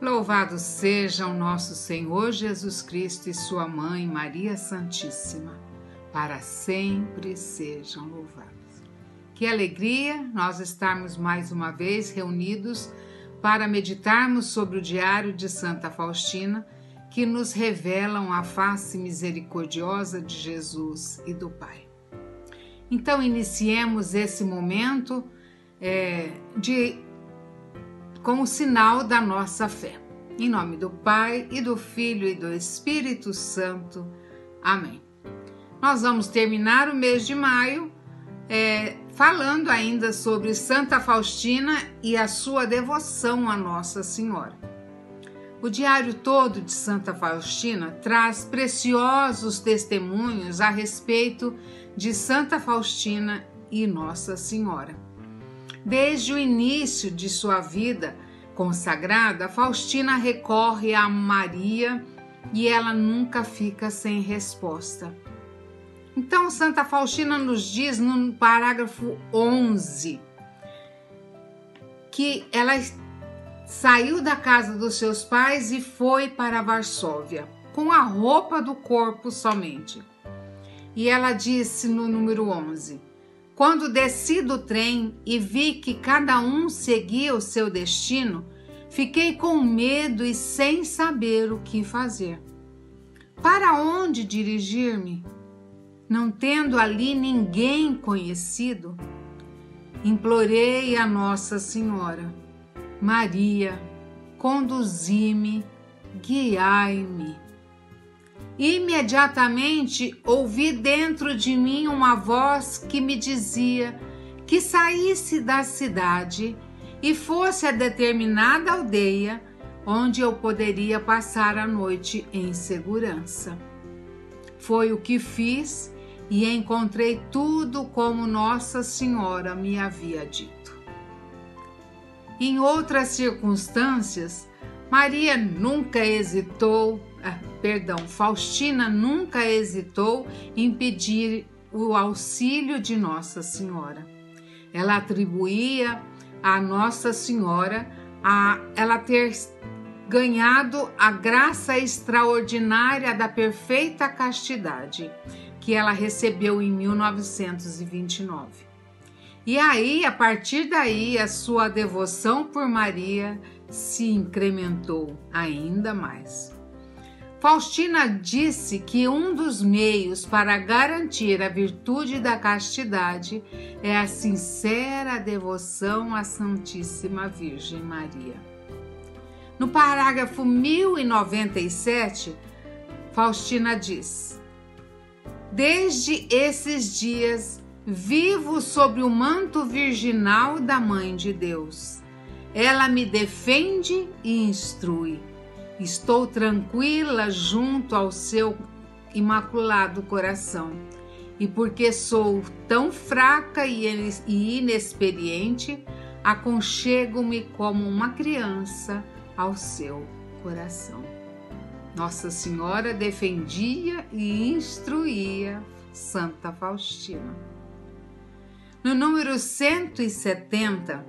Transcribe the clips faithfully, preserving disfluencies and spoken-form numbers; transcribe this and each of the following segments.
Louvado seja o nosso Senhor Jesus Cristo e sua Mãe Maria Santíssima, para sempre sejam louvados. Que alegria nós estarmos mais uma vez reunidos para meditarmos sobre o diário de Santa Faustina, que nos revelam a face misericordiosa de Jesus e do Pai. Então iniciemos esse momento é, de, com o sinal da nossa fé. Em nome do Pai, e do Filho, e do Espírito Santo. Amém. Nós vamos terminar o mês de maio é, falando ainda sobre Santa Faustina e a sua devoção à Nossa Senhora. O diário todo de Santa Faustina traz preciosos testemunhos a respeito de Santa Faustina e Nossa Senhora. Desde o início de sua vida consagrada, Faustina recorre a Maria e ela nunca fica sem resposta. Então, Santa Faustina nos diz no parágrafo onze que ela saiu da casa dos seus pais e foi para Varsóvia, com a roupa do corpo somente. E ela disse no número onze, quando desci do trem e vi que cada um seguia o seu destino, fiquei com medo e sem saber o que fazer. Para onde dirigir-me? Não tendo ali ninguém conhecido, implorei a Nossa Senhora. Maria, conduzi-me, guiai-me. Imediatamente ouvi dentro de mim uma voz que me dizia que saísse da cidade e fosse a determinada aldeia onde eu poderia passar a noite em segurança. Foi o que fiz e encontrei tudo como Nossa Senhora me havia dito. Em outras circunstâncias, Maria nunca hesitou, ah, perdão, Faustina nunca hesitou em pedir o auxílio de Nossa Senhora. Ela atribuía a Nossa Senhora a ela ter ganhado a graça extraordinária da perfeita castidade, que ela recebeu em mil novecentos e vinte e nove. E aí, a partir daí, a sua devoção por Maria se incrementou ainda mais. Faustina disse que um dos meios para garantir a virtude da castidade é a sincera devoção à Santíssima Virgem Maria. No parágrafo mil e noventa e sete, Faustina diz: desde esses dias vivo sob o manto virginal da Mãe de Deus. Ela me defende e instrui. Estou tranquila junto ao seu imaculado coração. E porque sou tão fraca e inexperiente, aconchego-me como uma criança ao seu coração. Nossa Senhora defendia e instruía Santa Faustina. No número cento e setenta,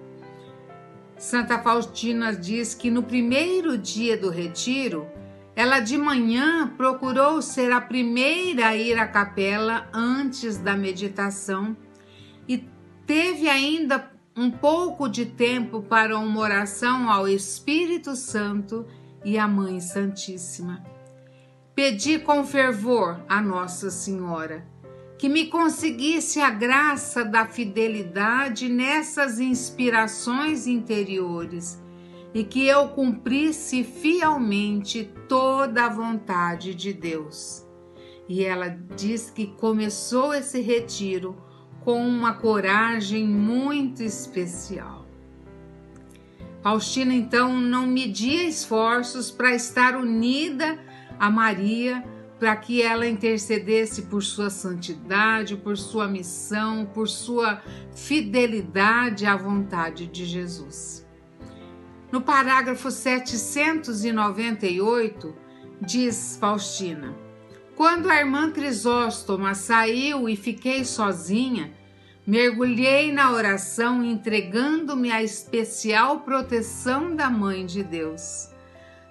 Santa Faustina diz que no primeiro dia do retiro, ela de manhã procurou ser a primeira a ir à capela antes da meditação e teve ainda um pouco de tempo para uma oração ao Espírito Santo e à Mãe Santíssima. Pedi com fervor a Nossa Senhora que me conseguisse a graça da fidelidade nessas inspirações interiores e que eu cumprisse fielmente toda a vontade de Deus. E ela diz que começou esse retiro com uma coragem muito especial. Faustina, então, não media esforços para estar unida a Maria, para que ela intercedesse por sua santidade, por sua missão, por sua fidelidade à vontade de Jesus. No parágrafo setecentos e noventa e oito, diz Faustina, quando a irmã Crisóstoma saiu e fiquei sozinha, mergulhei na oração entregando-me à especial proteção da Mãe de Deus.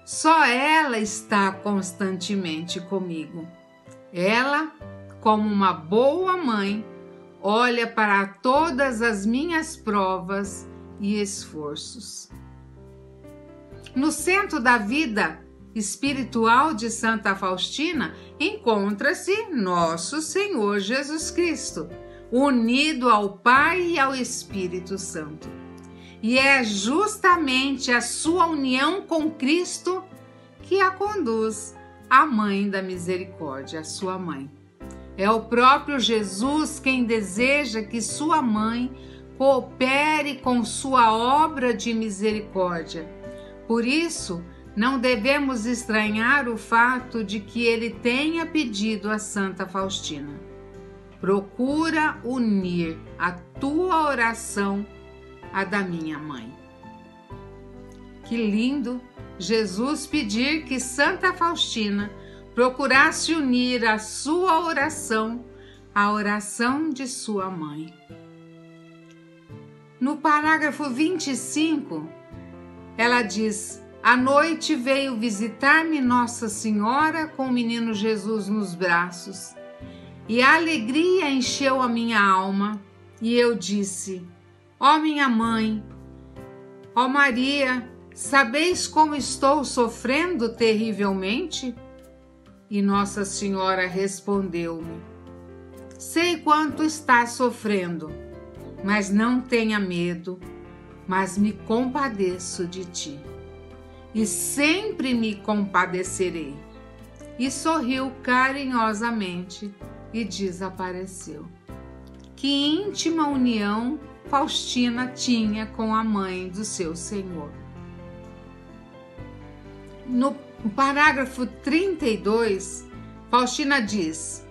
Só ela está constantemente comigo. Ela, como uma boa mãe, olha para todas as minhas provas e esforços. No centro da vida espiritual de Santa Faustina encontra-se Nosso Senhor Jesus Cristo, unido ao Pai e ao Espírito Santo. E é justamente a sua união com Cristo que a conduz à Mãe da Misericórdia, a sua mãe. É o próprio Jesus quem deseja que sua mãe coopere com sua obra de misericórdia. Por isso, não devemos estranhar o fato de que ele tenha pedido a Santa Faustina: procura unir a tua oração à da minha mãe. Que lindo Jesus pedir que Santa Faustina procurasse unir a sua oração à oração de sua mãe. No parágrafo vinte e cinco, ela diz: à noite veio visitar-me Nossa Senhora com o menino Jesus nos braços, e a alegria encheu a minha alma, e eu disse: ó minha mãe, ó Maria, sabeis como estou sofrendo terrivelmente? E Nossa Senhora respondeu-me: sei quanto estás sofrendo, mas não tenha medo, mas me compadeço de ti. E sempre me compadecerei. E sorriu carinhosamente e desapareceu. Que íntima união Faustina tinha com a mãe do seu Senhor. No parágrafo trinta e dois, Faustina diz: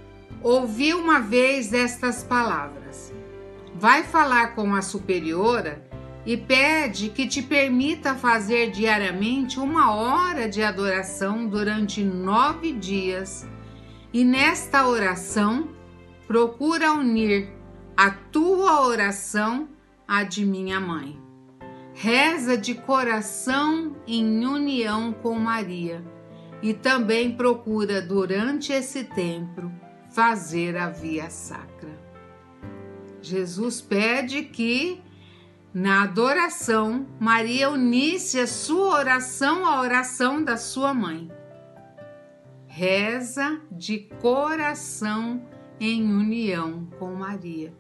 ouvi uma vez estas palavras: vai falar com a superiora e pede que te permita fazer diariamente uma hora de adoração durante nove dias, e nesta oração procura unir a tua oração à de minha mãe. Reza de coração em união com Maria e também procura durante esse tempo fazer a via sacra. Jesus pede que na adoração, Maria unisse a sua oração à oração da sua mãe. Reza de coração em união com Maria.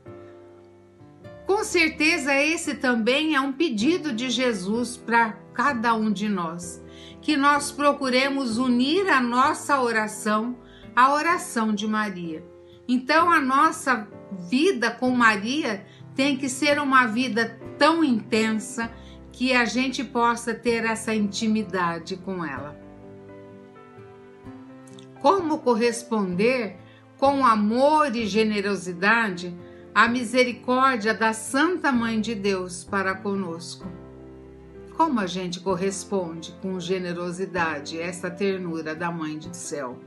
Com certeza esse também é um pedido de Jesus para cada um de nós, que nós procuremos unir a nossa oração à oração de Maria. Então a nossa vida com Maria tem que ser uma vida tão intensa que a gente possa ter essa intimidade com ela. Como corresponder com amor e generosidade à misericórdia da Santa Mãe de Deus para conosco? Como a gente corresponde com generosidade a essa ternura da Mãe do Céu?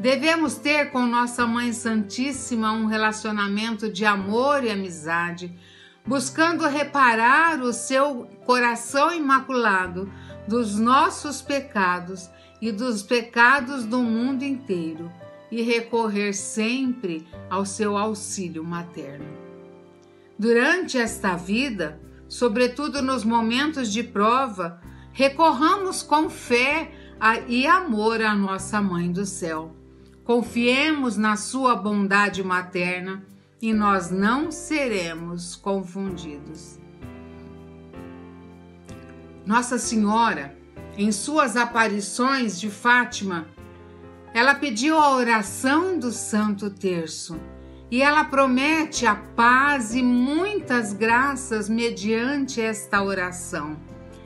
Devemos ter com Nossa Mãe Santíssima um relacionamento de amor e amizade, buscando reparar o seu coração imaculado dos nossos pecados e dos pecados do mundo inteiro, e recorrer sempre ao seu auxílio materno. Durante esta vida, sobretudo nos momentos de prova, recorramos com fé e amor à Nossa Mãe do Céu. Confiemos na sua bondade materna e nós não seremos confundidos. Nossa Senhora, em suas aparições de Fátima, ela pediu a oração do Santo Terço e ela promete a paz e muitas graças mediante esta oração,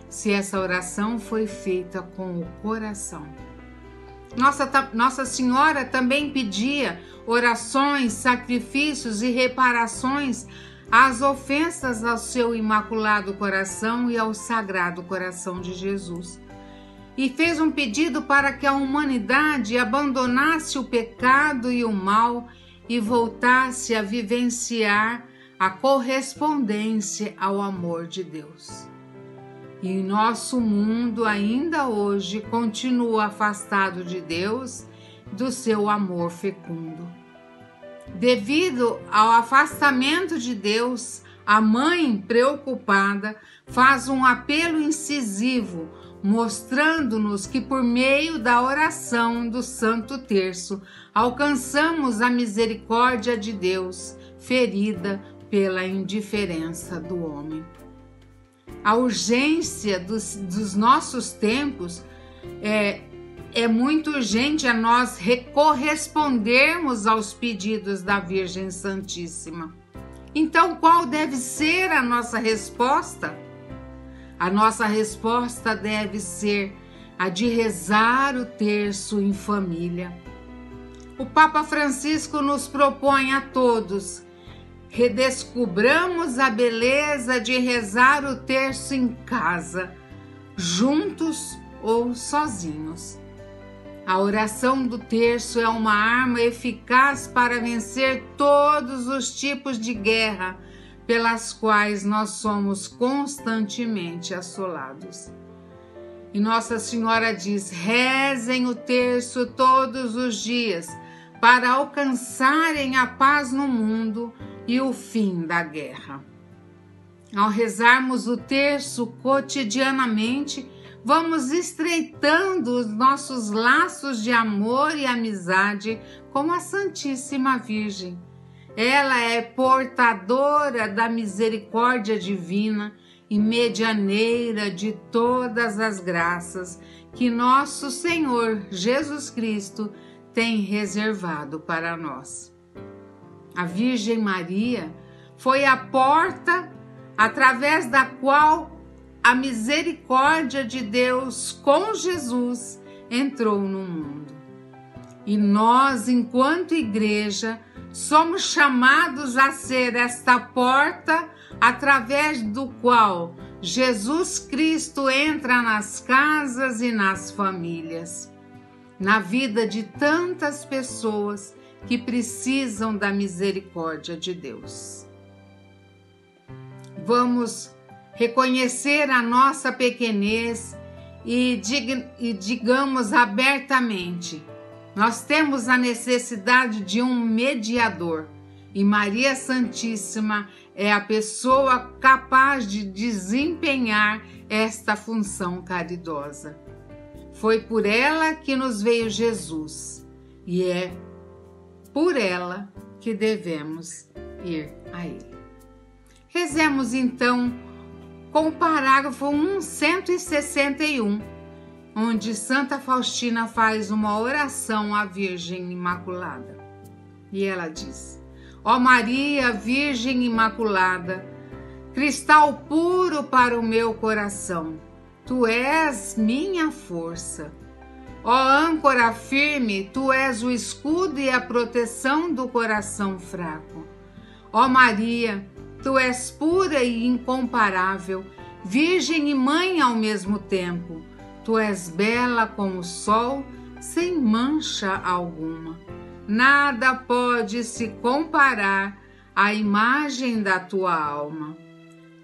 se essa oração foi feita com o coração. Nossa, Nossa Senhora também pedia orações, sacrifícios e reparações às ofensas ao seu Imaculado Coração e ao Sagrado Coração de Jesus. E fez um pedido para que a humanidade abandonasse o pecado e o mal e voltasse a vivenciar a correspondência ao amor de Deus. E em nosso mundo, ainda hoje, continua afastado de Deus, do seu amor fecundo. Devido ao afastamento de Deus, a mãe preocupada faz um apelo incisivo, mostrando-nos que por meio da oração do Santo Terço alcançamos a misericórdia de Deus, ferida pela indiferença do homem. A urgência dos, dos nossos tempos é, é muito urgente a nós correspondermos aos pedidos da Virgem Santíssima. Então, qual deve ser a nossa resposta? A nossa resposta deve ser a de rezar o terço em família. O Papa Francisco nos propõe a todos: redescubramos a beleza de rezar o terço em casa, juntos ou sozinhos. A oração do terço é uma arma eficaz para vencer todos os tipos de guerra pelas quais nós somos constantemente assolados. E Nossa Senhora diz: rezem o terço todos os dias para alcançarem a paz no mundo e o fim da guerra. Ao rezarmos o terço cotidianamente, vamos estreitando os nossos laços de amor e amizade com a Santíssima Virgem. Ela é portadora da misericórdia divina e medianeira de todas as graças que nosso Senhor Jesus Cristo tem reservado para nós. A Virgem Maria foi a porta através da qual a misericórdia de Deus com Jesus entrou no mundo. E nós, enquanto igreja, somos chamados a ser esta porta através do qual Jesus Cristo entra nas casas e nas famílias, na vida de tantas pessoas que precisam da misericórdia de Deus. Vamos reconhecer a nossa pequenez e, dig- e digamos abertamente: nós temos a necessidade de um mediador, e Maria Santíssima é a pessoa capaz de desempenhar esta função caridosa. Foi por ela que nos veio Jesus, e é por ela que devemos ir a Ele. Rezemos então com o parágrafo cento e sessenta e um, onde Santa Faustina faz uma oração à Virgem Imaculada. E ela diz: ó Maria, Virgem Imaculada, cristal puro para o meu coração, tu és minha força. Ó âncora firme, tu és o escudo e a proteção do coração fraco. Ó Maria, tu és pura e incomparável, virgem e mãe ao mesmo tempo. Tu és bela como o sol, sem mancha alguma. Nada pode se comparar à imagem da tua alma.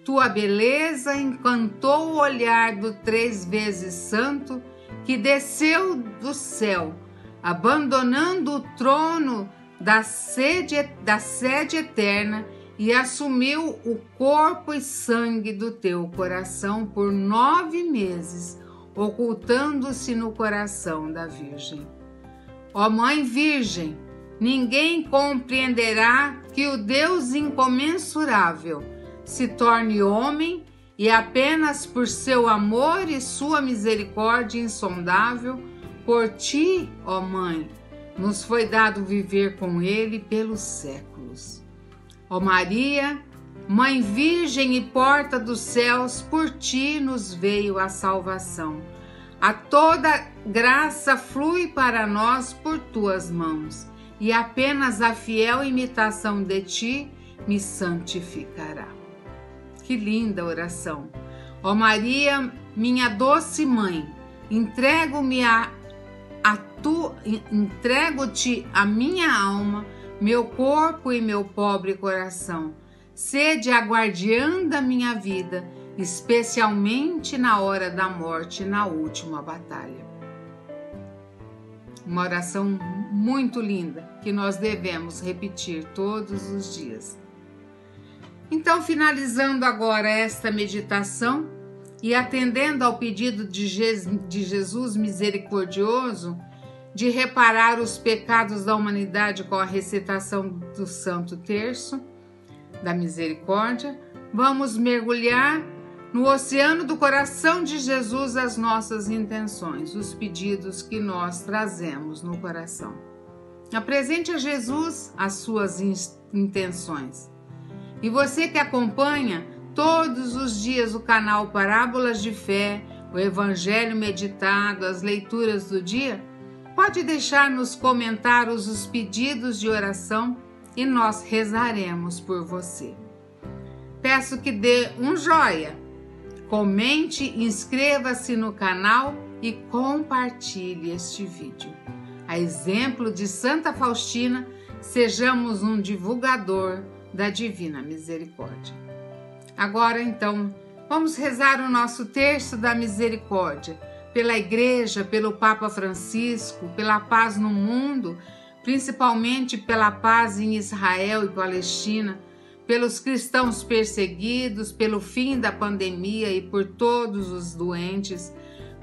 Tua beleza encantou o olhar do três vezes santo que desceu do céu, abandonando o trono da sede, da sede eterna, e assumiu o corpo e sangue do teu coração por nove meses, ocultando-se no coração da Virgem. Ó Mãe Virgem, ninguém compreenderá que o Deus incomensurável se torne homem, e apenas por seu amor e sua misericórdia insondável, por ti, ó Mãe, nos foi dado viver com ele pelos séculos. Ó Maria, Mãe Virgem e Porta dos Céus, por ti nos veio a salvação. A toda graça flui para nós por tuas mãos, e apenas a fiel imitação de ti me santificará. Que linda oração! Ó Maria, minha doce Mãe, entrego-me a, a tu, entrego-te a minha alma, meu corpo e meu pobre coração. Sede a guardiã da minha vida especialmente na hora da morte, na última batalha. Uma oração muito linda que nós devemos repetir todos os dias. Então, finalizando agora esta meditação e atendendo ao pedido de Jesus misericordioso de reparar os pecados da humanidade com a recitação do Santo Terço da Misericórdia, vamos mergulhar no oceano do coração de Jesus as nossas intenções, os pedidos que nós trazemos no coração. Apresente a Jesus as suas intenções. E você que acompanha todos os dias o canal Parábolas de Fé, o Evangelho Meditado, as leituras do dia, pode deixar nos comentários os pedidos de oração e nós rezaremos por você. Peço que dê um joia, comente, inscreva-se no canal e compartilhe este vídeo. A exemplo de Santa Faustina, sejamos um divulgador da Divina Misericórdia. Agora então, vamos rezar o nosso Terço da Misericórdia, pela Igreja, pelo Papa Francisco, pela paz no mundo, principalmente pela paz em Israel e Palestina, pelos cristãos perseguidos, pelo fim da pandemia e por todos os doentes,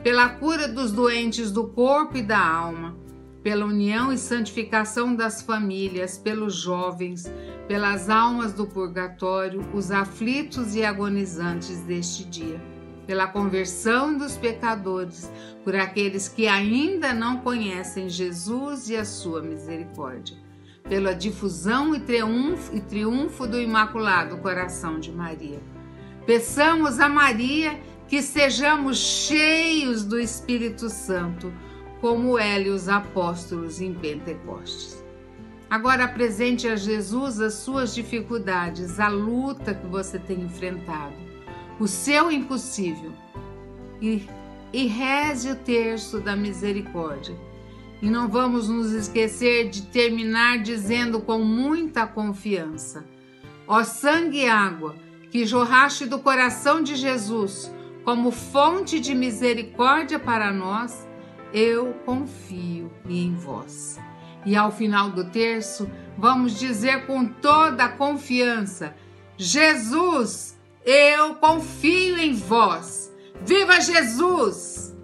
pela cura dos doentes do corpo e da alma, pela união e santificação das famílias, pelos jovens, pelas almas do purgatório, os aflitos e agonizantes deste dia, pela conversão dos pecadores, por aqueles que ainda não conhecem Jesus e a sua misericórdia, pela difusão e triunfo, e triunfo do Imaculado Coração de Maria. Peçamos a Maria que sejamos cheios do Espírito Santo, como ela e os apóstolos em Pentecostes. Agora apresente a Jesus as suas dificuldades, a luta que você tem enfrentado, o seu impossível, e, e reze o Terço da Misericórdia. E não vamos nos esquecer de terminar dizendo com muita confiança: ó sangue e água, que jorraste do coração de Jesus, como fonte de misericórdia para nós, eu confio em vós. E ao final do terço, vamos dizer com toda a confiança: Jesus, eu confio em vós. Viva Jesus!